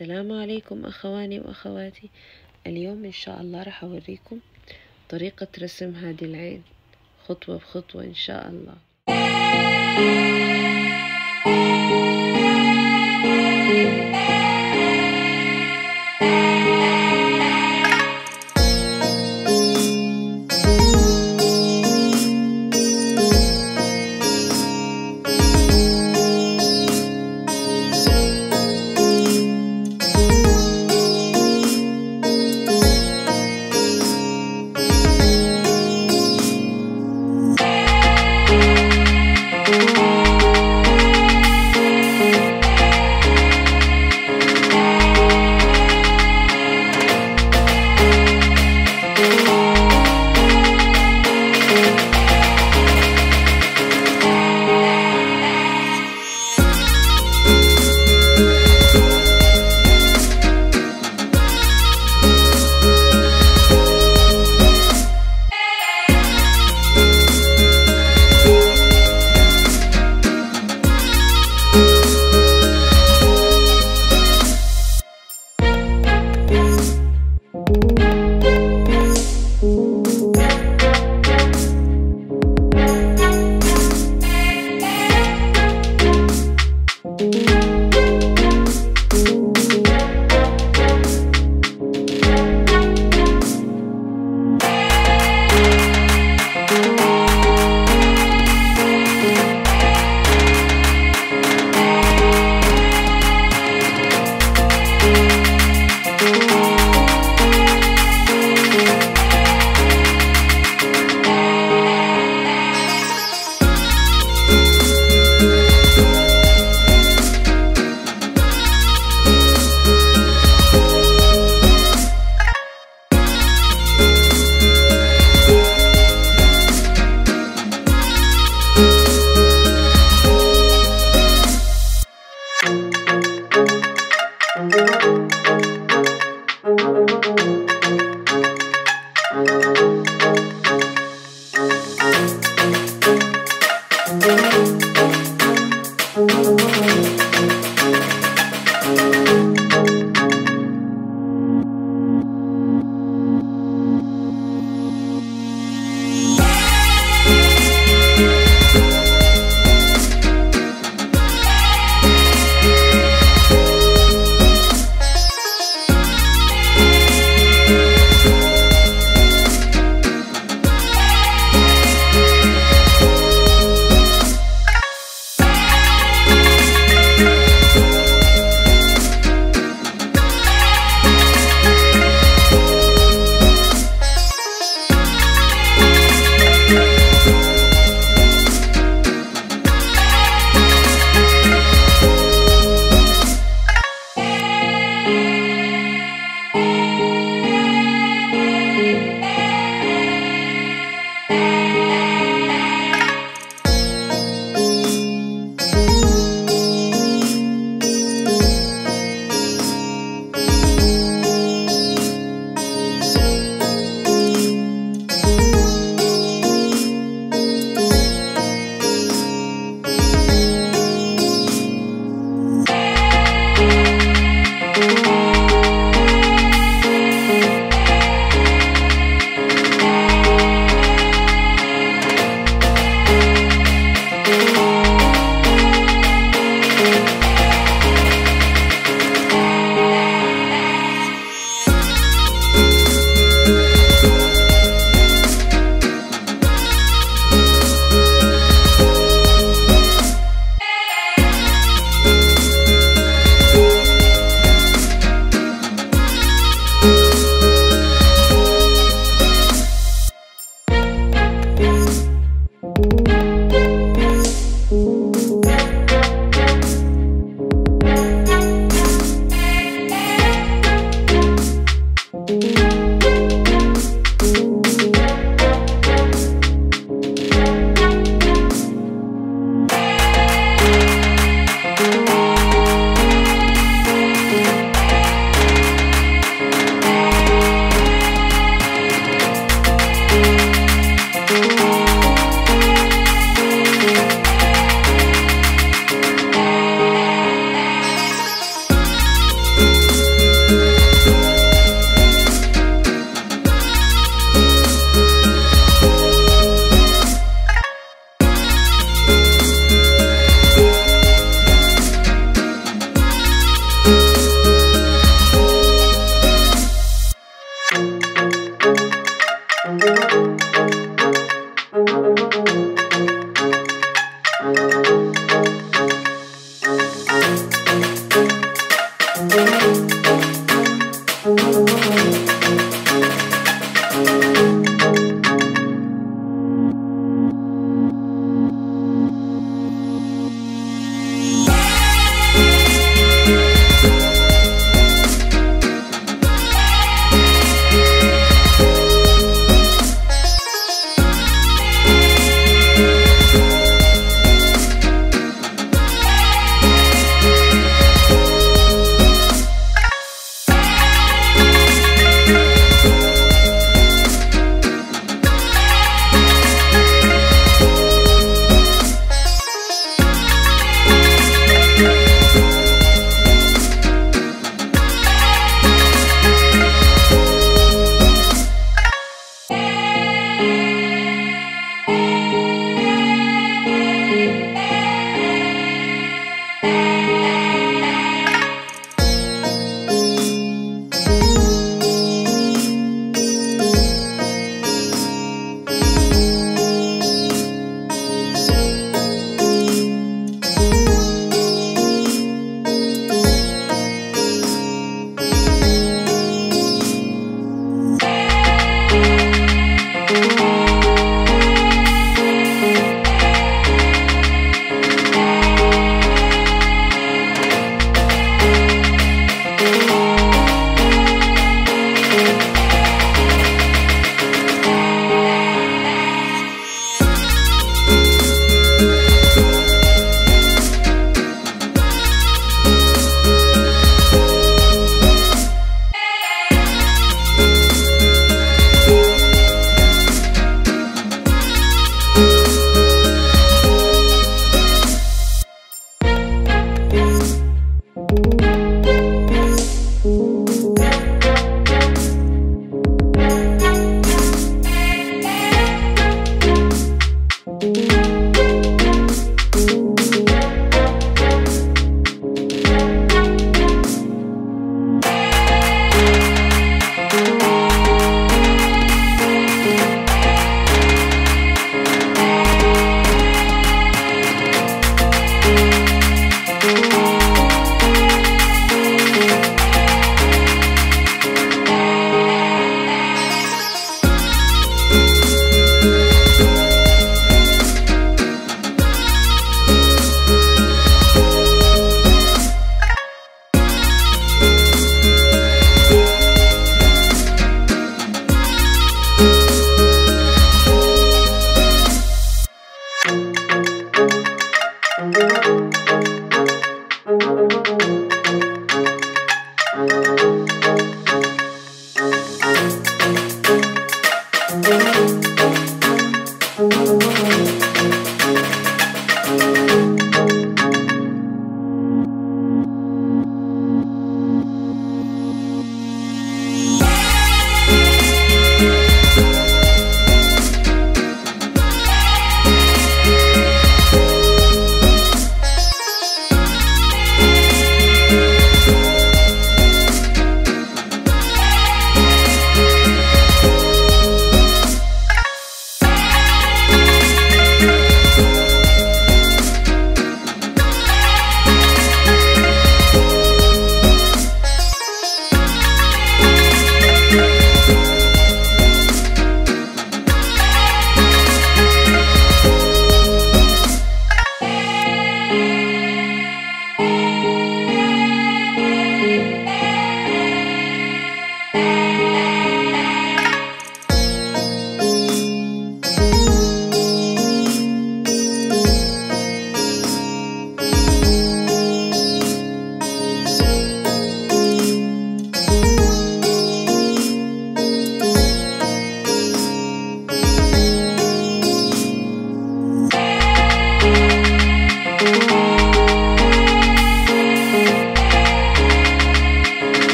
السلام عليكم أخواني وأخواتي. اليوم إن شاء الله راح أوريكم طريقة رسم هذه العين خطوة بخطوة إن شاء الله.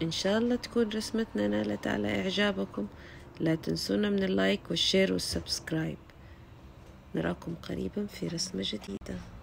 إن شاء الله تكون رسمتنا نالت على إعجابكم. لا تنسونا من اللايك والشير والسبسكرايب. نراكم قريبا في رسمة جديدة.